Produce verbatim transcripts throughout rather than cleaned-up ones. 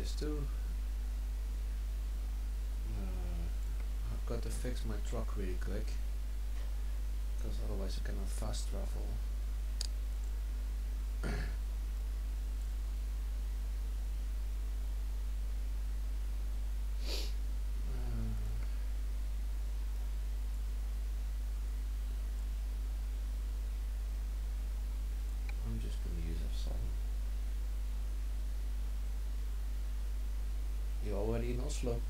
P S two. Uh, I've got to fix my truck really quick, because otherwise I cannot fast travel. Already in Oslo.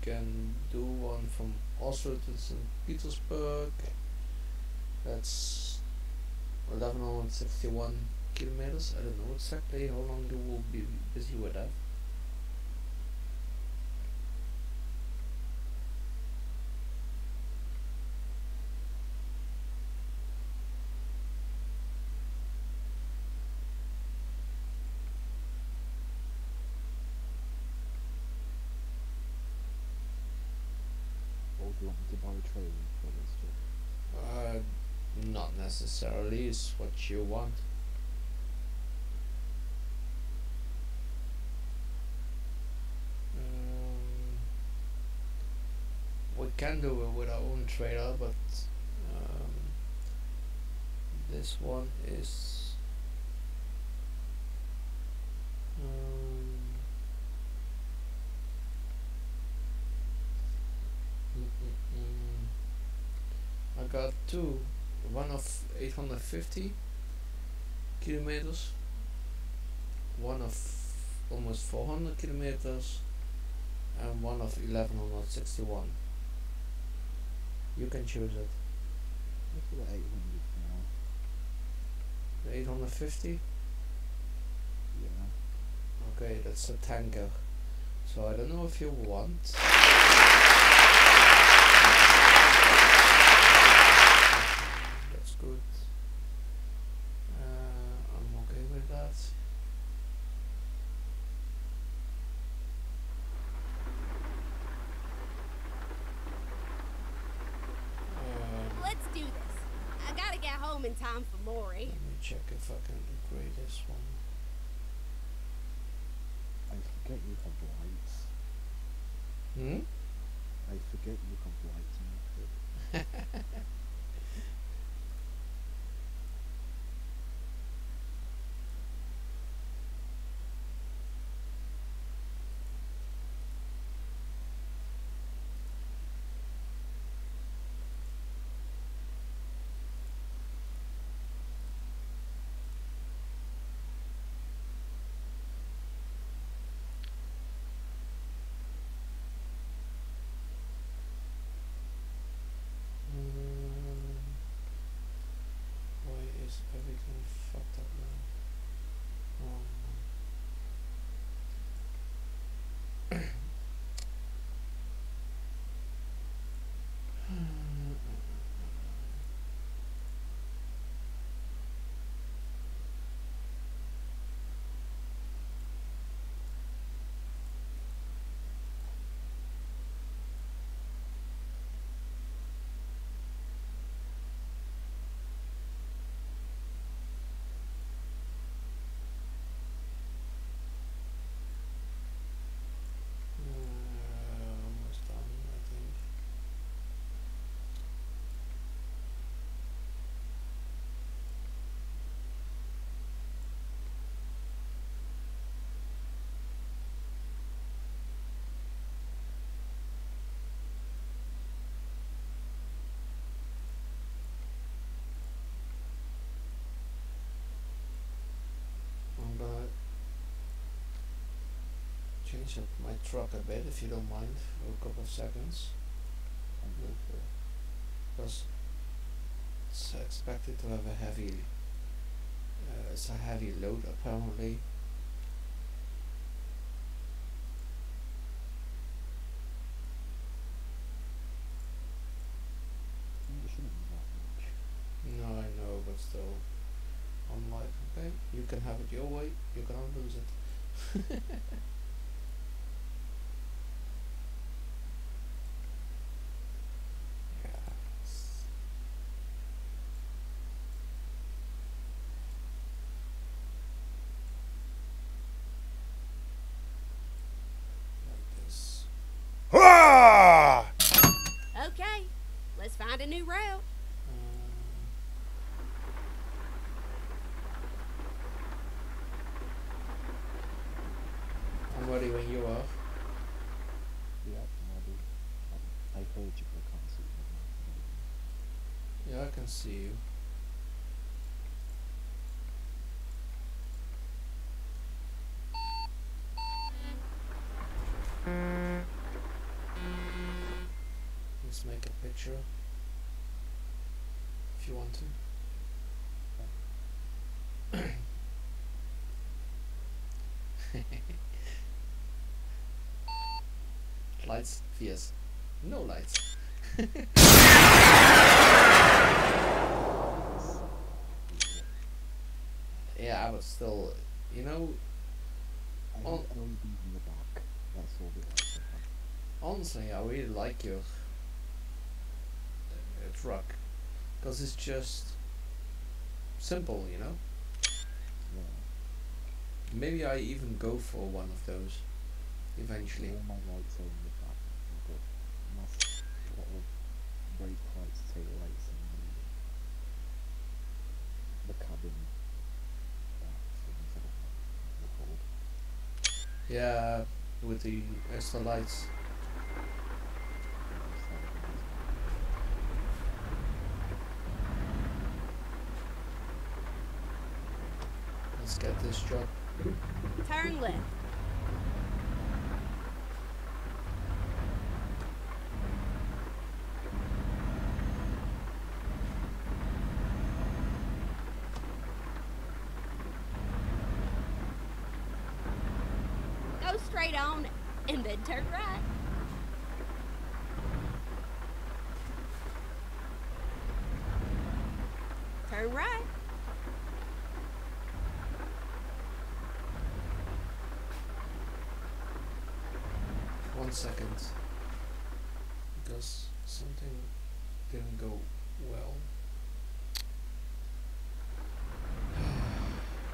Can do one from Oslo to Saint Petersburg. That's eleven sixty-one kilometers. I don't know exactly how long you will be busy with that. Do you want me to buy a trailer for this job? Uh, not necessarily, it's what you want. Um, we can do it with our own trailer, but um, this one is um, got two, one of eight hundred fifty kilometers, one of almost four hundred kilometers, and one of eleven sixty-one. You can choose it. Let's do the eight hundred now. The eight hundred fifty? Yeah. Okay, that's a tanker. So I don't know if you want. Good. Uh, I'm okay with that. Uh, Let's do this. I gotta get home in time for Maury. Let me check if I can upgrade this one. I forget you have lights. Hmm? I forget you have lights. change up my truck a bit, if you don't mind, for a couple of seconds, because it's expected to have a heavy, uh, it's a heavy load apparently. No, I know, but still, I'm like, okay, you can have it your way, you can't lose it. A new route. Um, I'm ready when you are. Yeah, I'm ready. I told you I can't see you. Yeah, I can see you. Let's make a picture. You want to? Lights, yes. No lights. Yeah, I was still, you know, I on in the back. That's all the answer. Honestly, I really like your uh, truck. Because it's just simple, you know? Yeah. Maybe I even go for one of those eventually. All my lights are in the back. I've got massive little brake lights, tail lights, and the, the cabin. Yeah, with the extra lights. Get this job. Turn left. Go straight on and then turn right. Turn right. Second, because something didn't go well.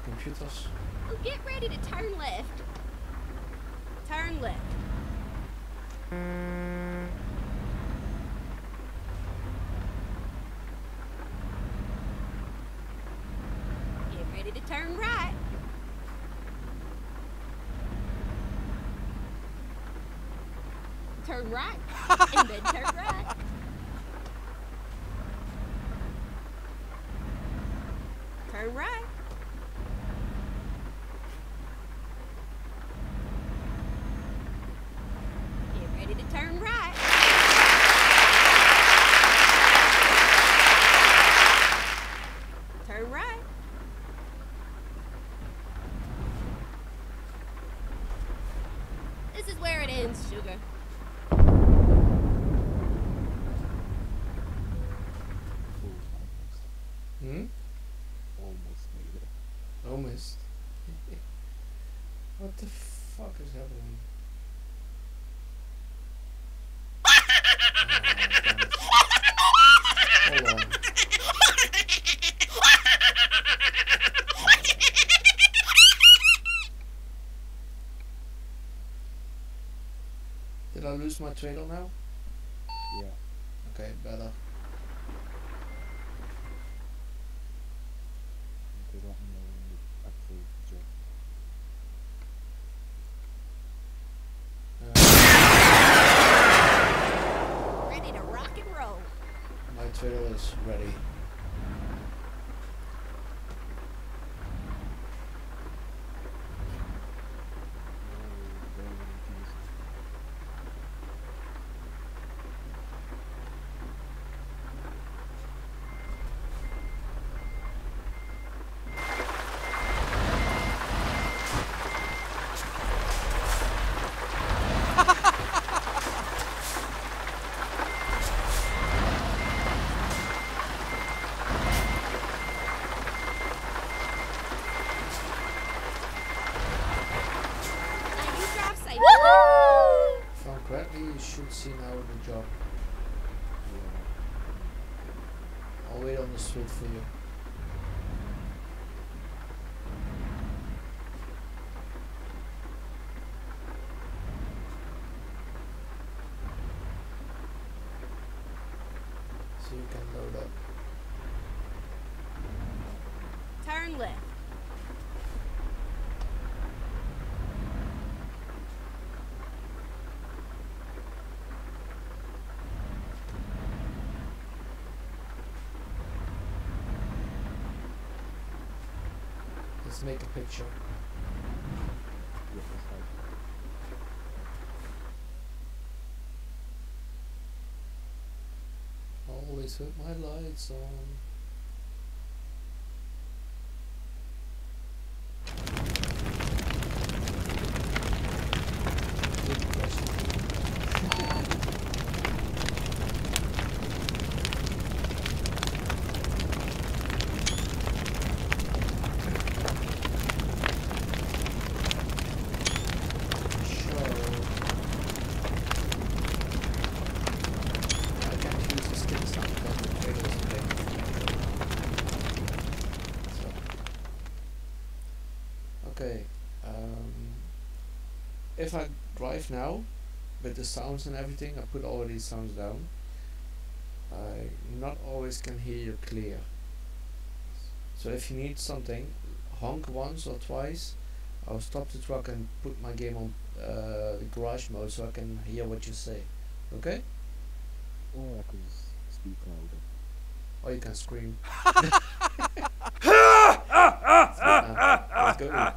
Computers. Oh, get ready to turn left. Turn left. Get ready to turn right. Turn right, and then turn right. Turn right. Get ready to turn right. Turn right. This is where it ends, sugar. Hmm? Almost made it. Almost. What the fuck is happening? Oh, hold on. Did I lose my trailer now? Yeah. Okay, better. Trailer is ready. seen how the job I'll wait on the street for you. So you can load up. Turn left. Let's make a picture. Always with my lights on. If I drive now, with the sounds and everything, I put all these sounds down. I not always can hear you clear. So if you need something, honk once or twice, I'll stop the truck and put my game on uh, garage mode so I can hear what you say. Okay? Or I can speak louder. Or you can scream. Let's go.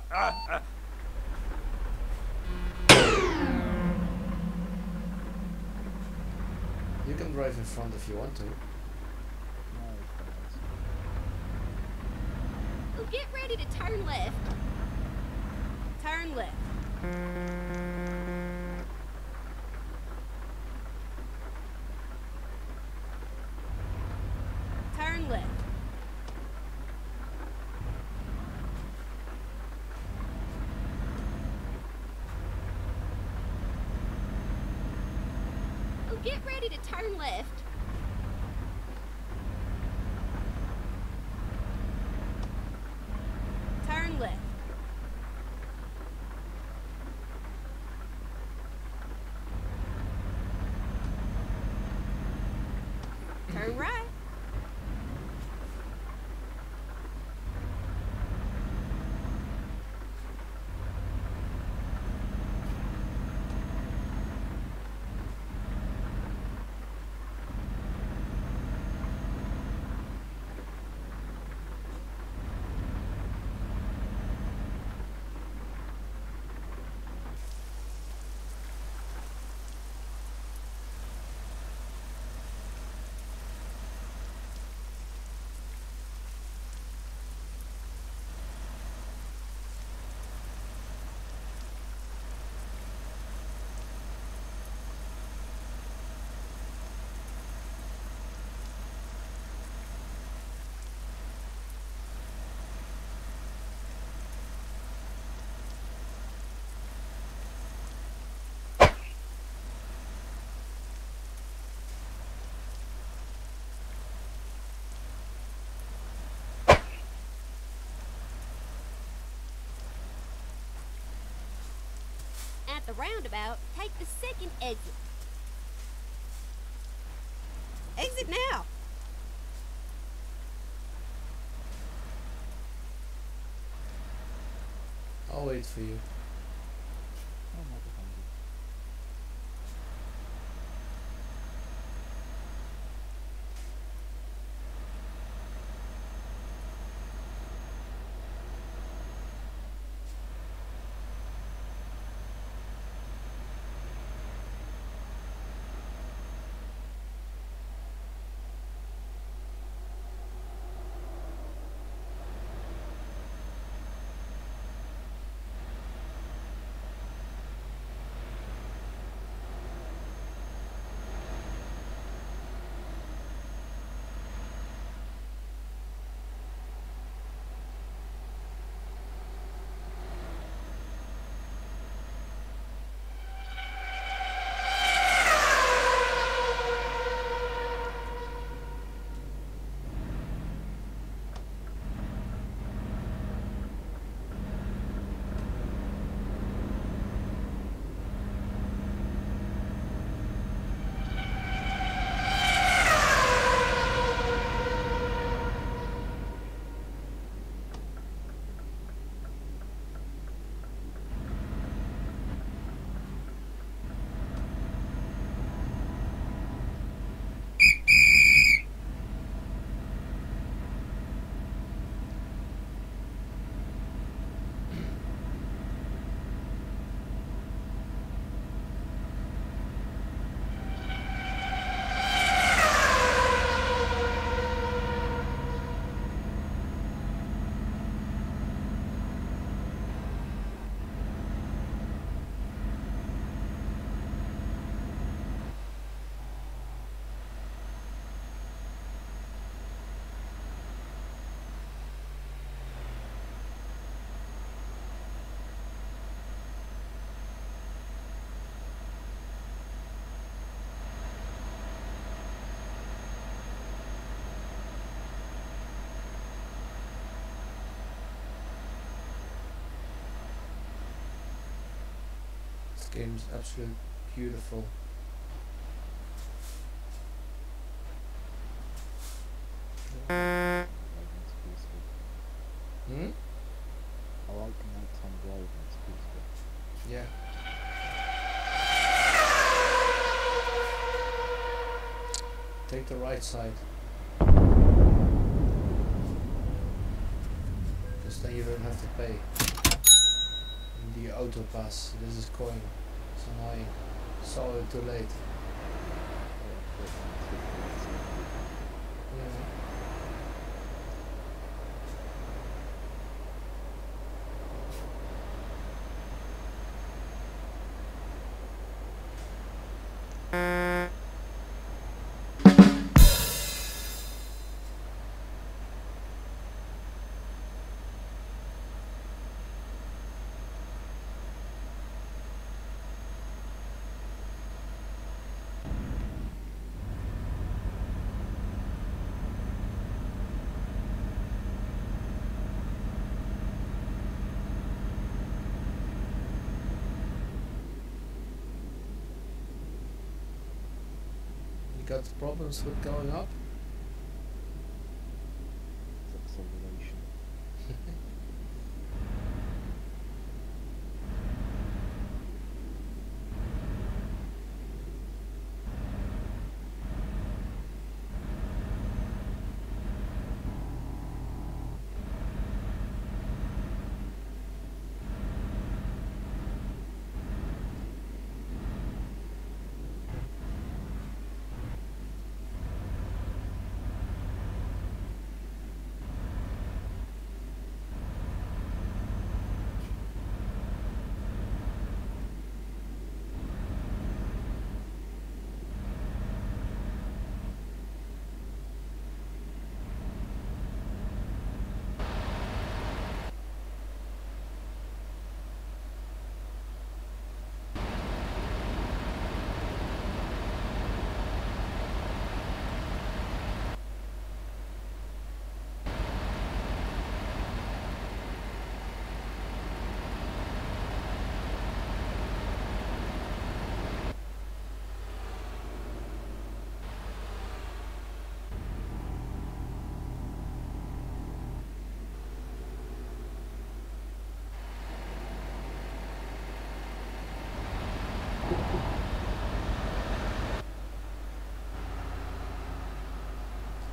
You can drive in front if you want to. Oh, get ready to turn left. Turn left. Turn left. Get ready to turn left. Turn left. Turn right. The roundabout, take the second exit. Exit now. I'll wait for you. game's absolutely beautiful. Hmm? I like the nighttime glow, it's peaceful. Yeah. Take the right side. Because then you don't have to pay. In the auto pass, this is coin. It's annoying. Sorry, too late. Yeah. Got problems with going up? It's acceleration.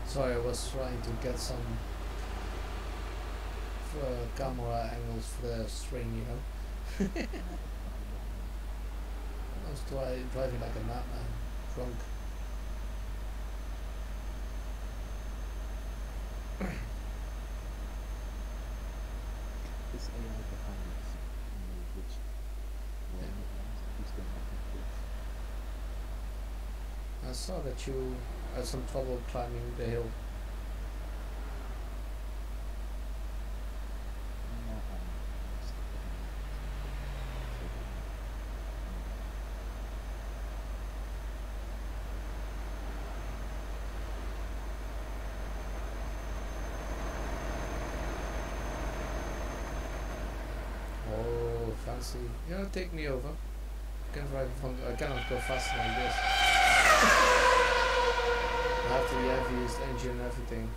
Sorry, I was trying to get some uh, camera angles for the string, you know. I was dri driving like a madman, drunk. This A I behind us, which yeah. I saw that you had some trouble climbing the hill. Oh, fancy. You know, take me over. I can't drive from, I cannot go faster like this. I have the heaviest engine and everything.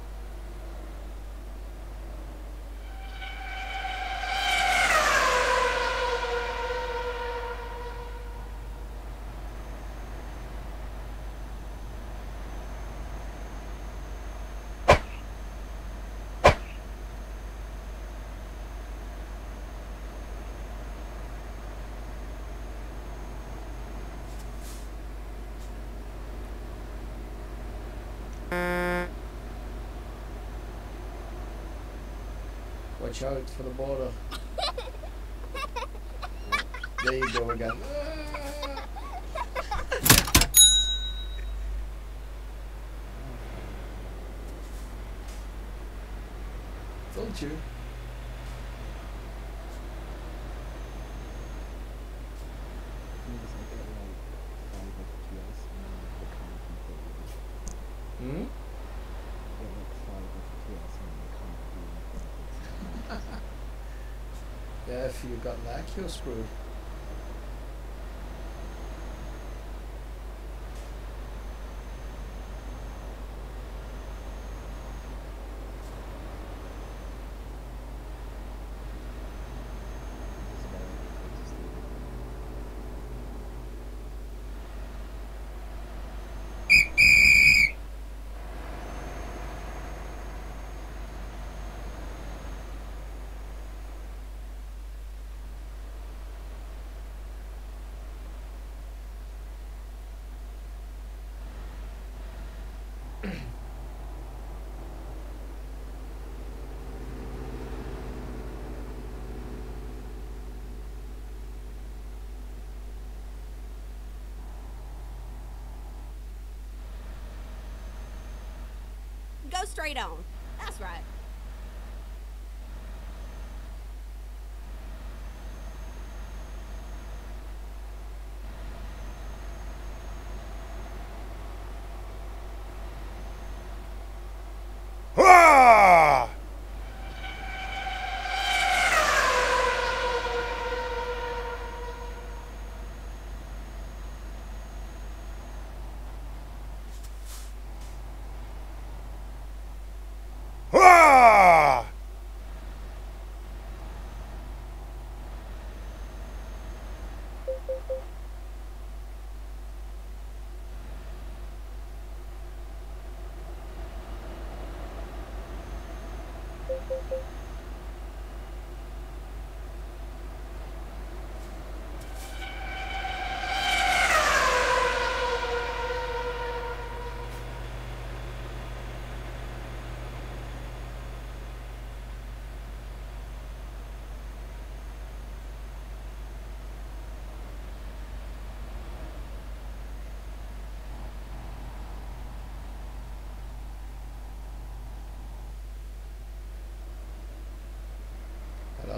Watch out for the border. There you go again. Told you. Hmm? Yeah, if you got lag, you're screwed. Go straight on. That's right.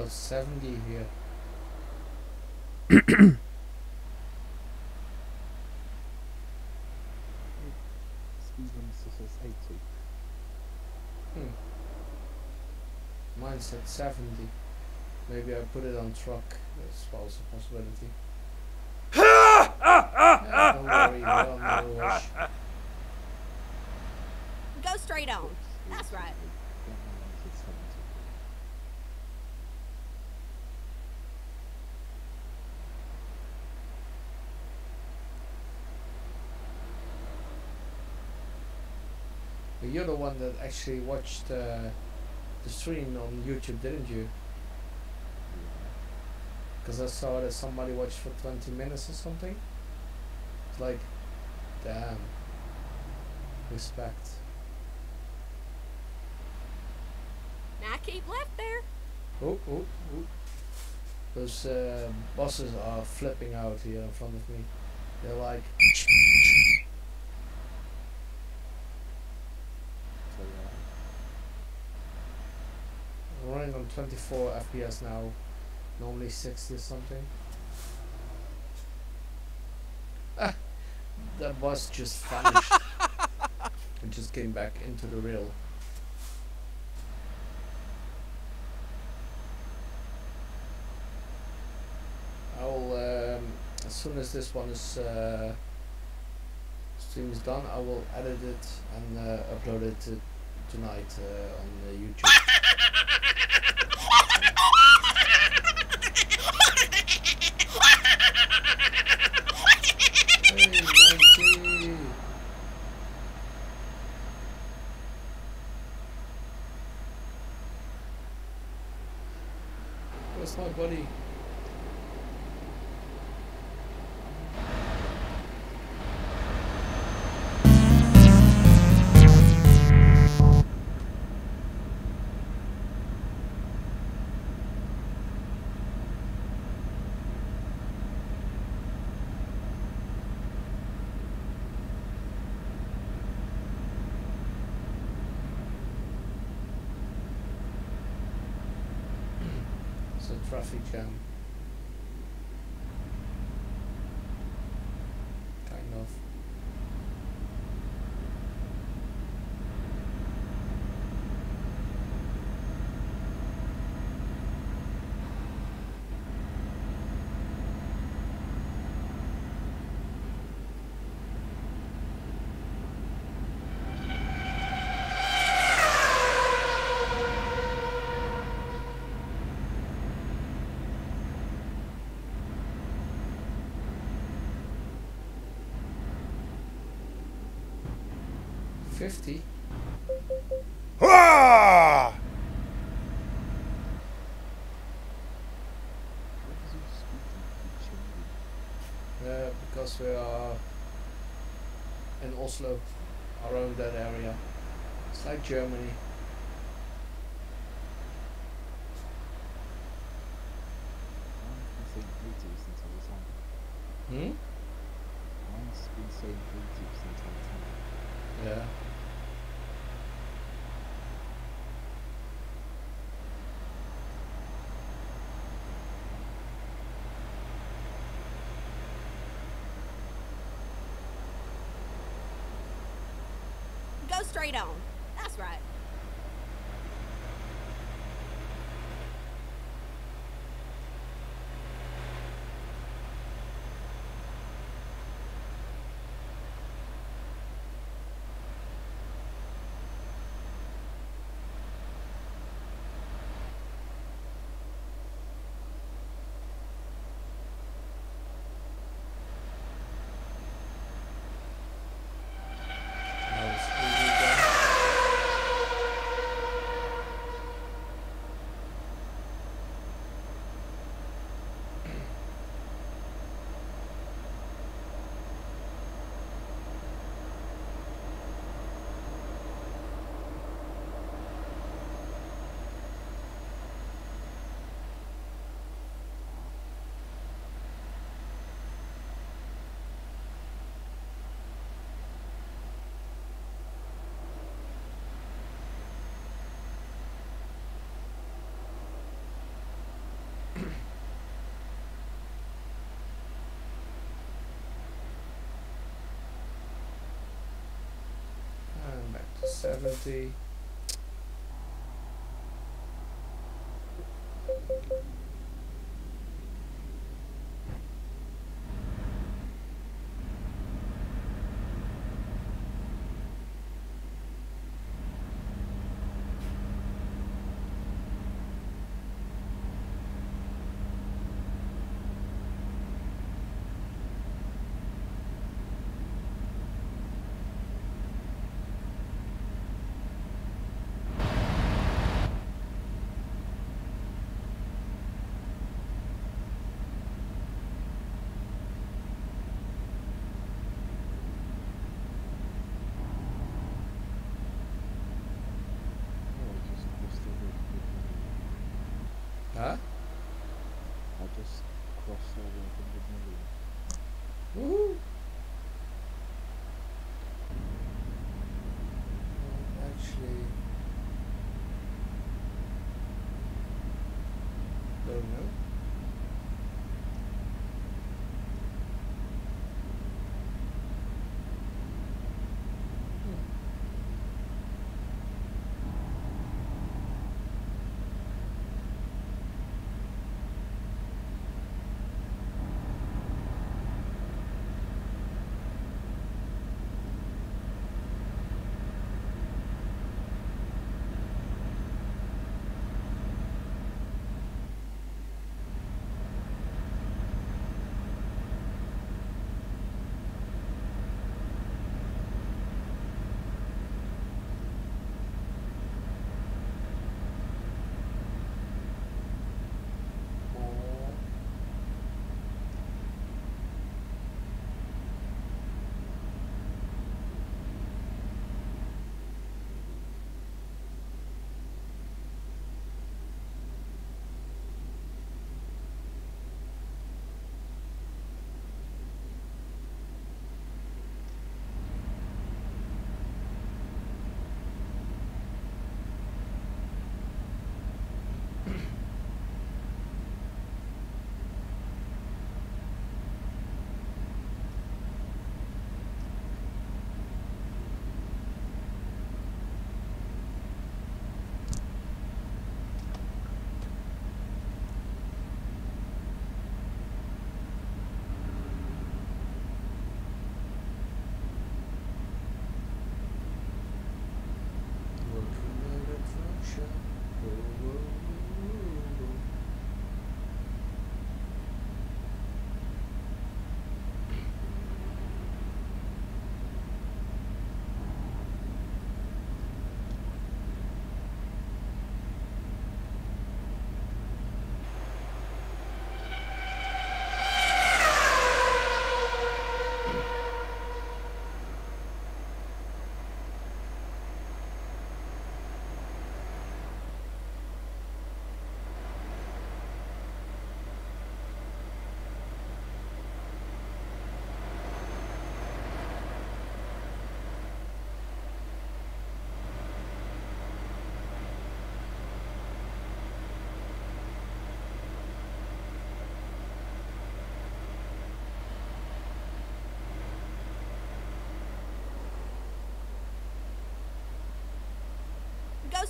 seventy here. Hmm. Mine said seventy. Maybe I put it on truck. That's also a possibility. Yeah, don't worry, don't rush. Go straight on. That's right. You're the one that actually watched uh, the stream on YouTube, didn't you? Because I saw that somebody watched for twenty minutes or something. It's like, damn. Respect. Now keep left there. Oh, oh, oh. Those uh, bosses are flipping out here in front of me. They're like... on twenty-four F P S now, normally sixty or something. Ah, that boss just vanished. It just came back into the reel. I'll, um, as soon as this one is uh, stream is done, I will edit it and uh, upload it to tonight uh, on uh, YouTube. My buddy. Traffic jam. Kind of. fifty. Ah! Uh, because we are in Oslo. around that area. It's like Germany. Hmm? Mine's been saying Bluetooth since I was ten. Yeah. Go straight on. That's right. seventy. Huh? I just crossed over one hundred million. Woohoo! Actually, don't know.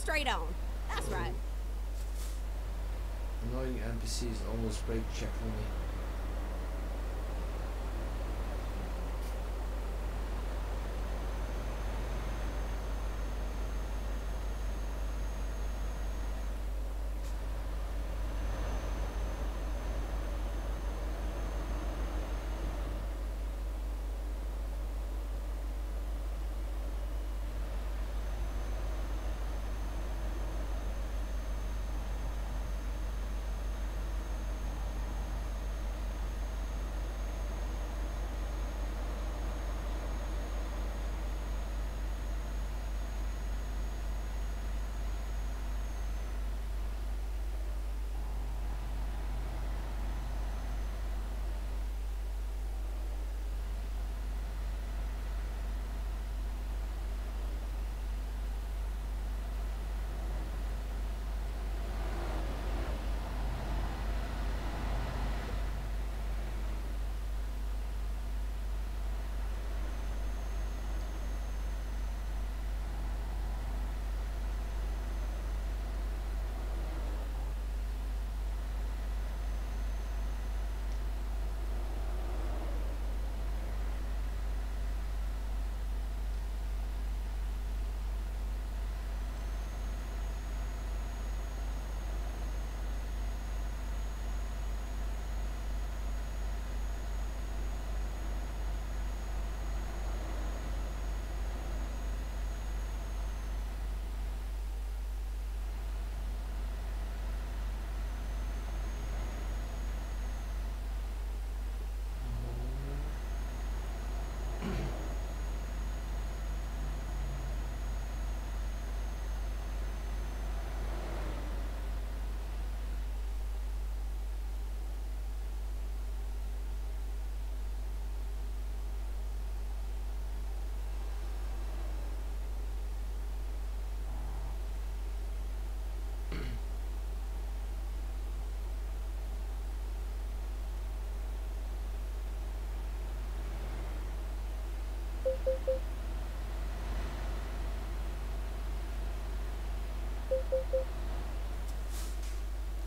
straight on. That's right. Annoying N P Cs almost break check for me.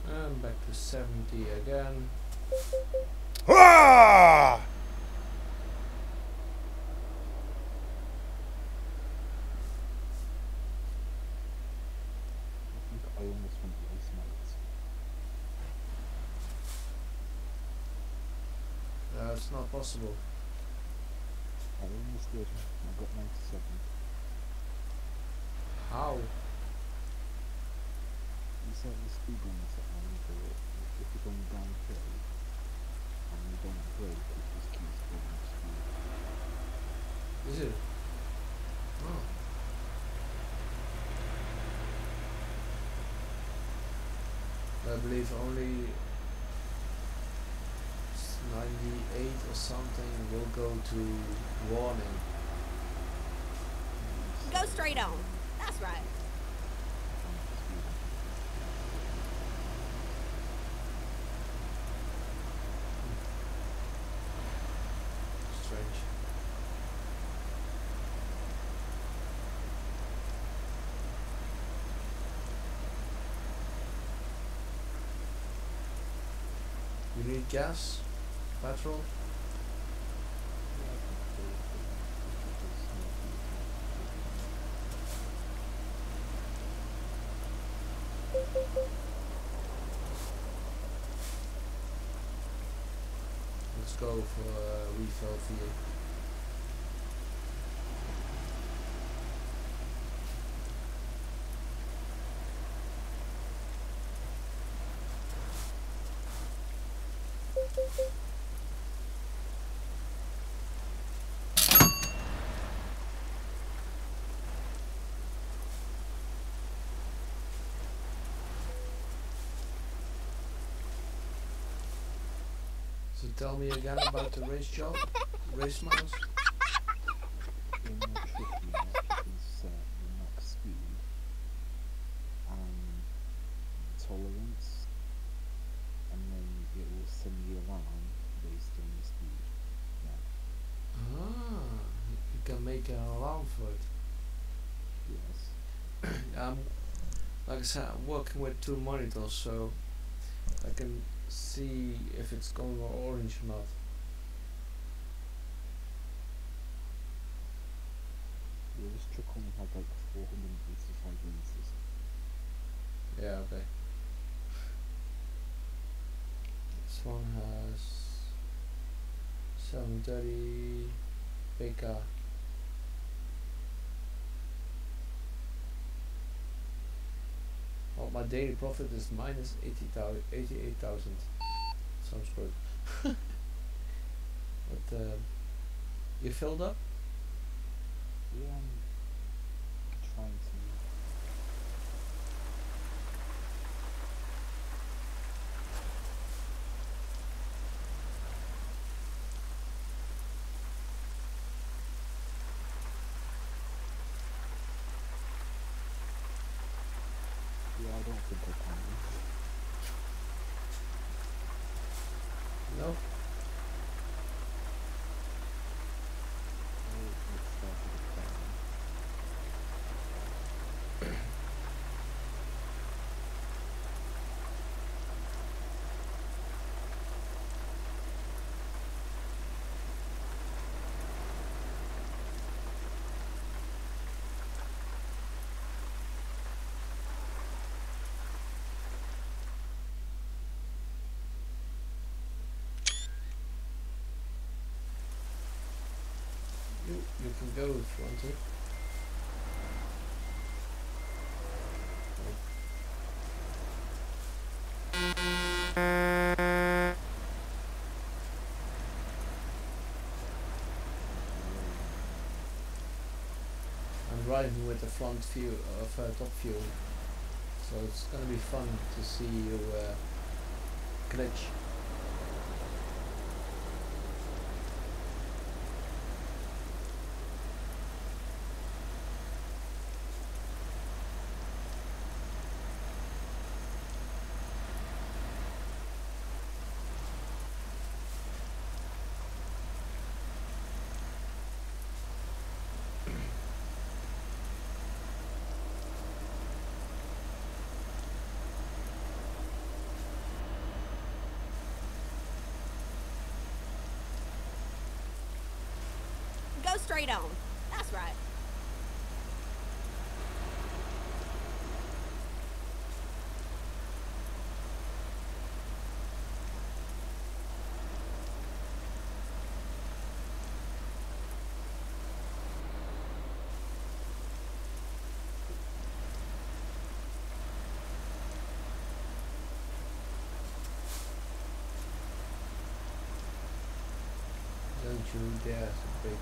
I'm back to seventy again. Ah! I think I almost went to ice mines. That's not possible. I almost did. I got ninety-seven. How? You set the speed limits at one for it. If you're going downhill and you don't break, it just keeps going up speed. Is it? Oh. I believe only ninety-eight or something will go to warning. Go straight on. That's right. Strange. You need gas? Petrol? Let's go for a refill for you. So tell me again about the race job, race miles. In the fifty mark is uh, the max speed and tolerance, and then it will send the alarm based on the speed. Yeah. Ah, you can make an alarm for it. Yes. um, like I said, I'm working with two monitors, so I can see if it's going orange or not. Jedes Stück hat halt zweihundertfünfundzwanzig. Yeah, okay. This one has seven thirty P K. Well, my daily profit is minus eighty-eight thousand. Sounds good. But uh, you filled up? Yeah, I'm trying to. Yeah, I don't think I can. No. You can go if you want to. I'm riding with the front view of uh, top view, so it's gonna be fun to see you uh, glitch. Straight on. That's right. Don't you dare to bait me.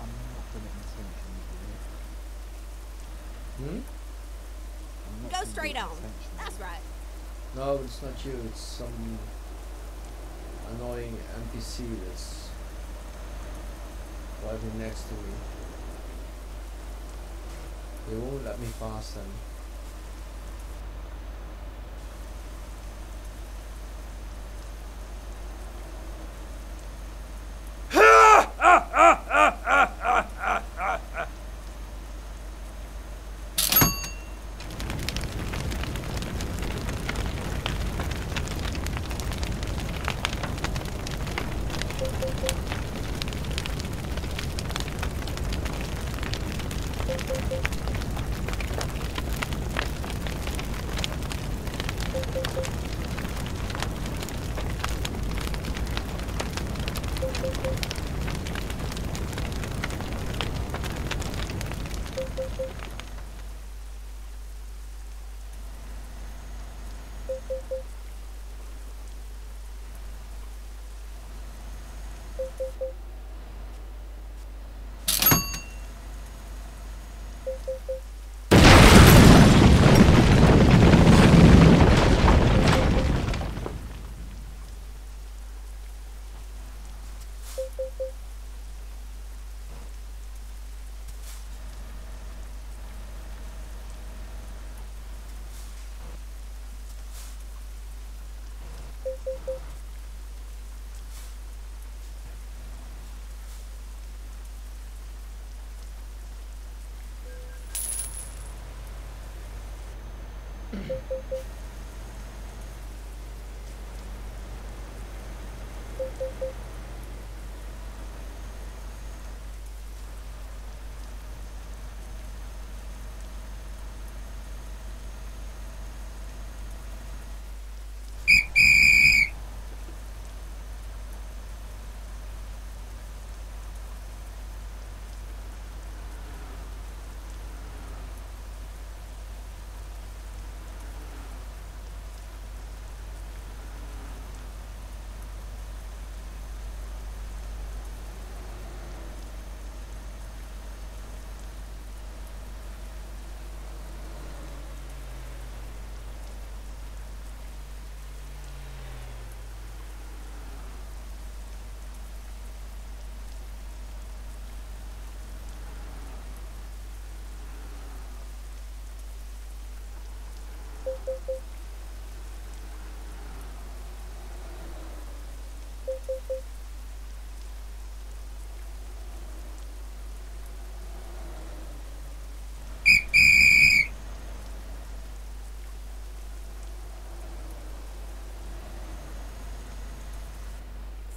I'm not going to intentionally do it. Hmm? Go straight on. That's right. No, it's not you. It's some annoying N P C that's driving next to me. They won't let me pass them.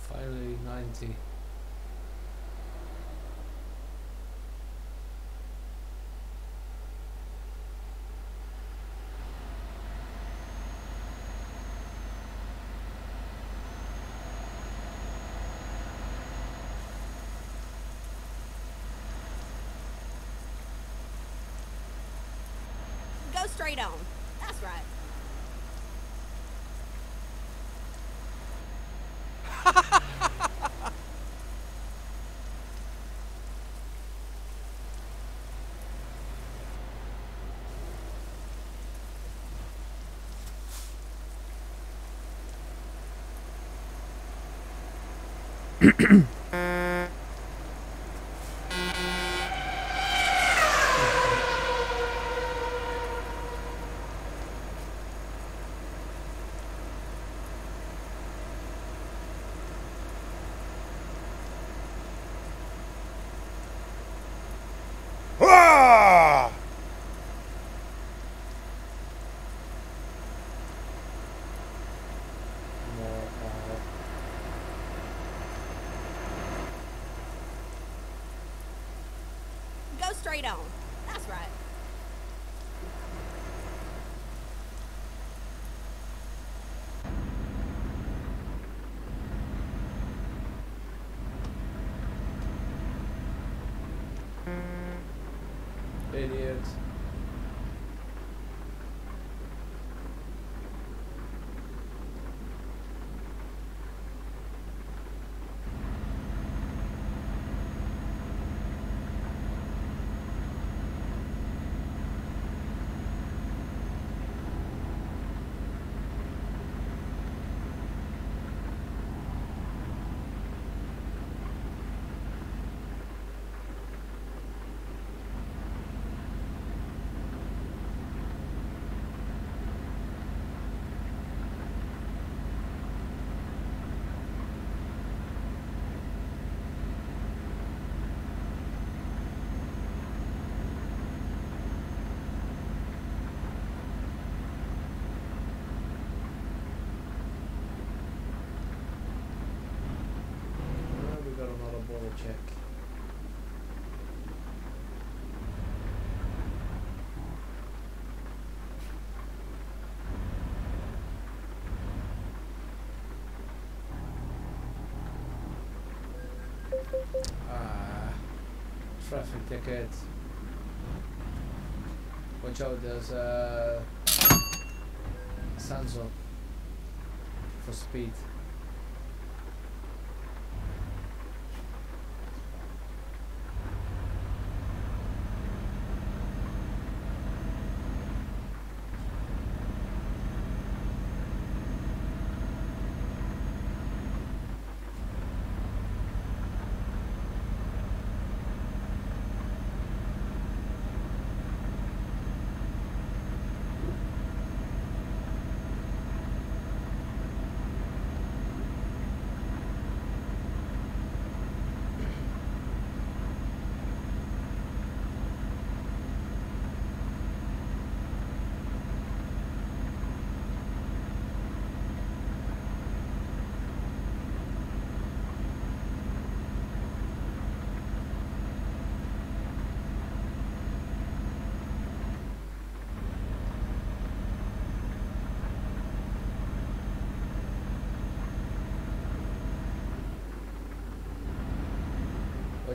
Finally, ninety. Straight on. That's right. Straight on. That's right. Idiots. Check. Ah, traffic ticket. Watch out, there's a sensor for speed.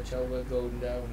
much I will go down.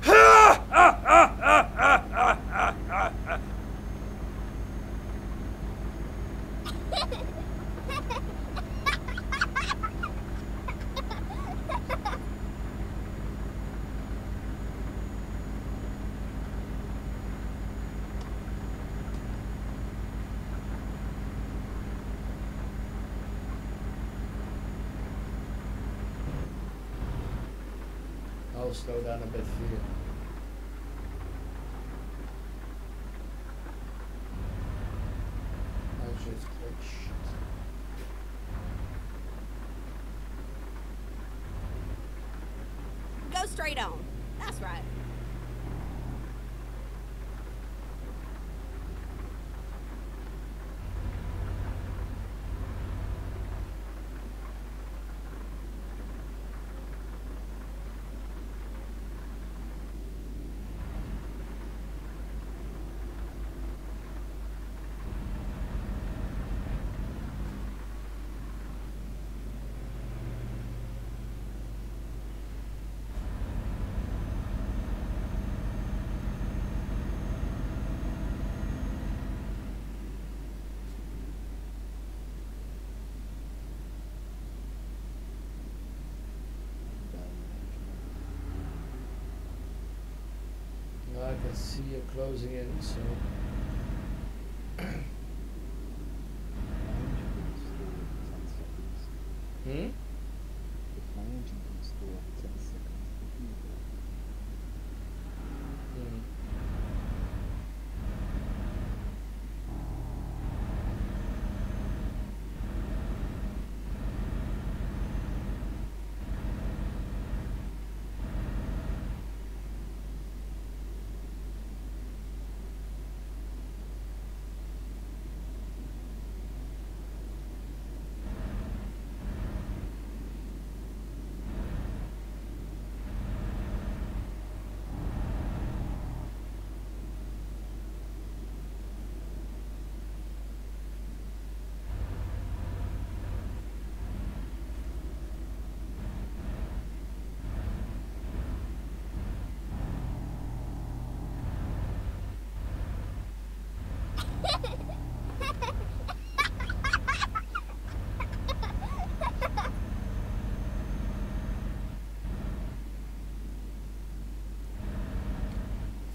Huh? I'll slow down a bit for you. I'll just click shit. Go straight on. That's right. I can see you closing in, so hmm?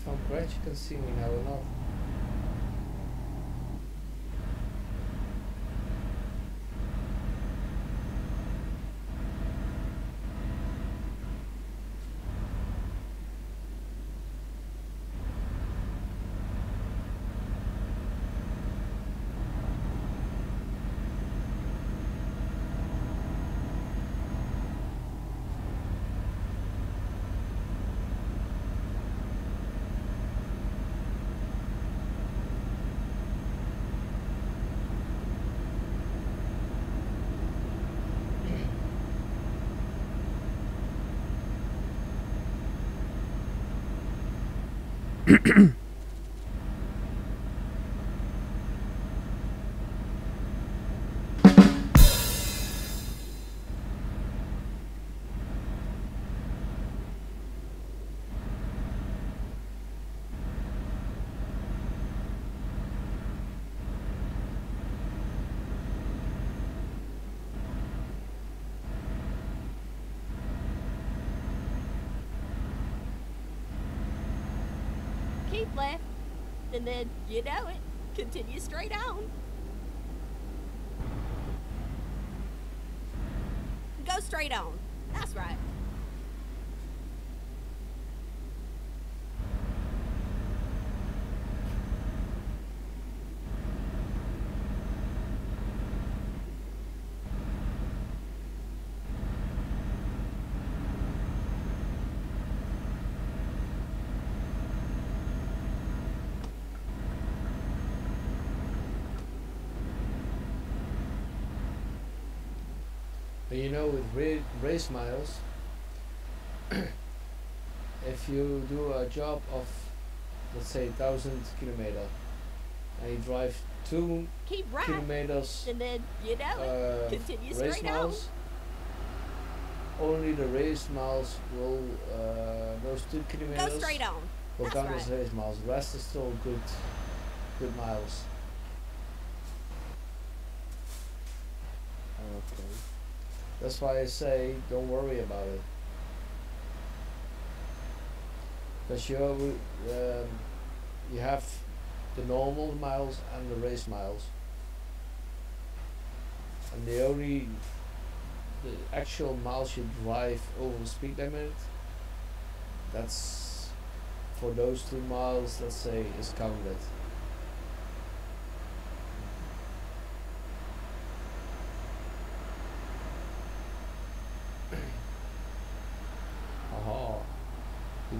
From where you can see me now or not. deep left, and then, you know it, continue straight on. Go straight on. That's right. But you know, with race miles, if you do a job of, let's say, thousand kilometer, and you drive two Keep right. kilometers, and then you know uh, continue race straight miles, on. Only the race miles will uh, those two kilometers Go straight on. will That's count right. as race miles. The rest is still good, good miles. Okay. That's why I say don't worry about it, because you um, you have the normal miles and the race miles, and the only the actual miles you drive over the speed limit, that's for those two miles. Let's say is counted.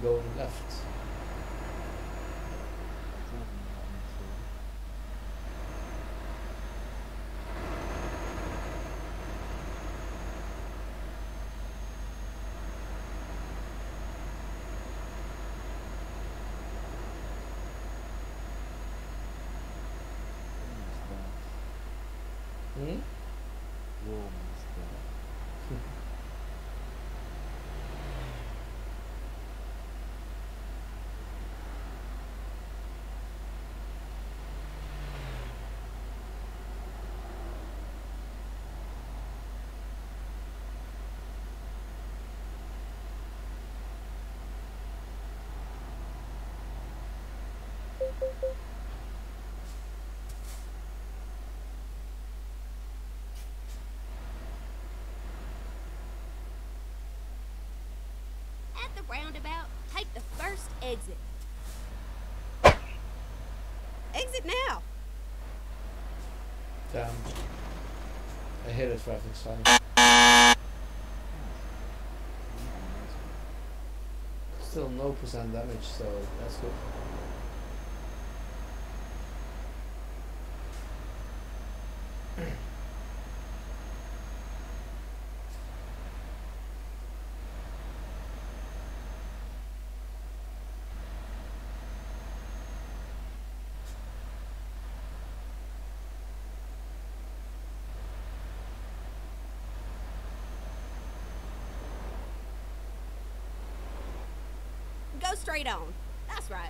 Go left. Hmm? At the roundabout, take the first exit. Exit now. Damn. I hit a traffic sign. Still no percent damage, so that's good. Go straight on. That's right.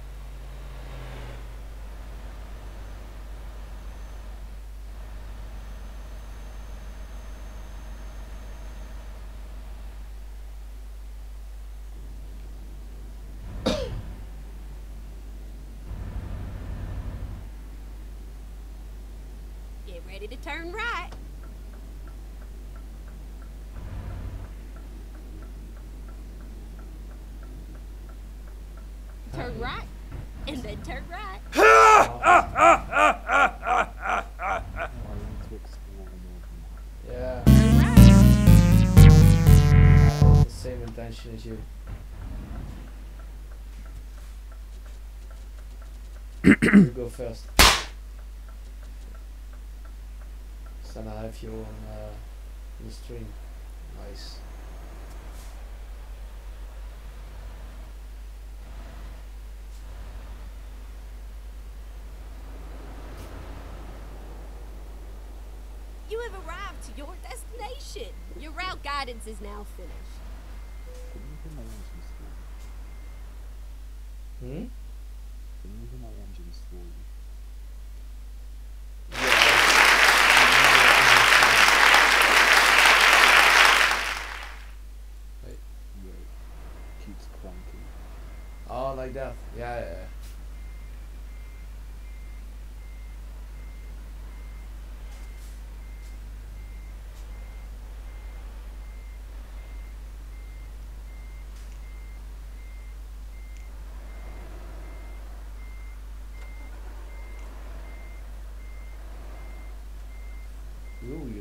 Get ready to turn right. Turn right, and then turn right. Yeah. Turn right. Same intention as you. You go first. So now I have you on uh, the stream. Nice. You have arrived to your destination. Your route guidance is now finished. Hmm? Wait. Keeps clunking. Oh, like that. Yeah, yeah.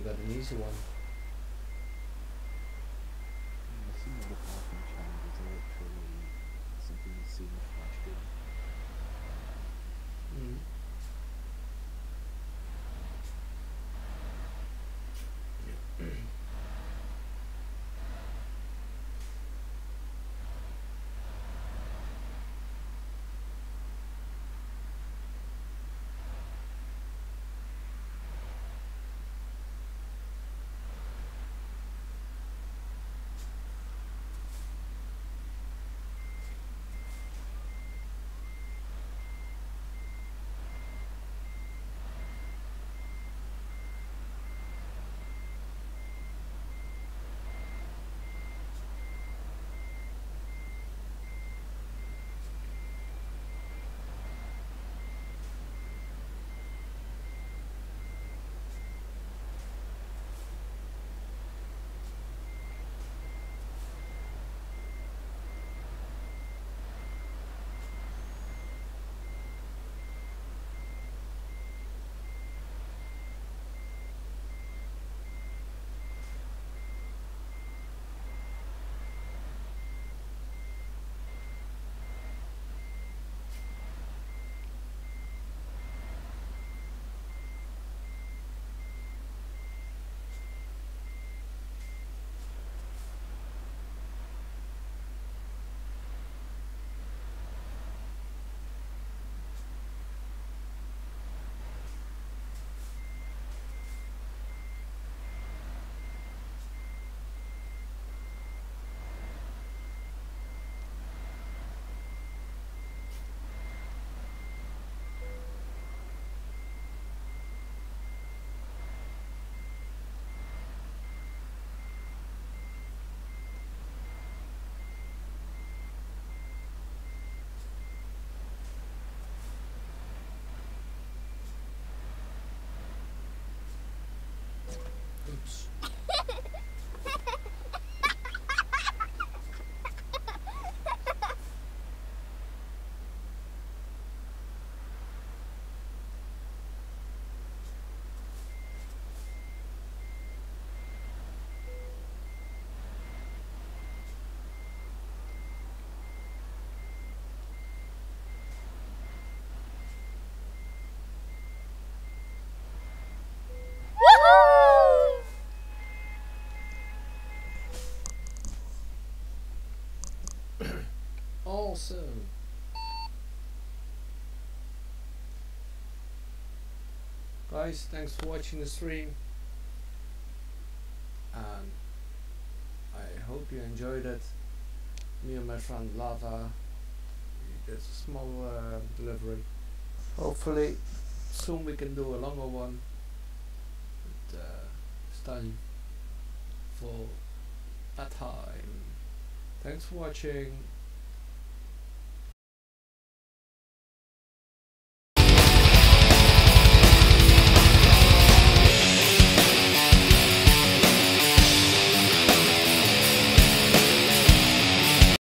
got an easy one. I think the parking challenges are actually something you see much much good. Mm. Also, guys, thanks for watching the stream, and I hope you enjoyed it. Me and my friend Lava did a small uh, delivery. Hopefully soon we can do a longer one, but uh, it's time for bedtime. Thanks for watching.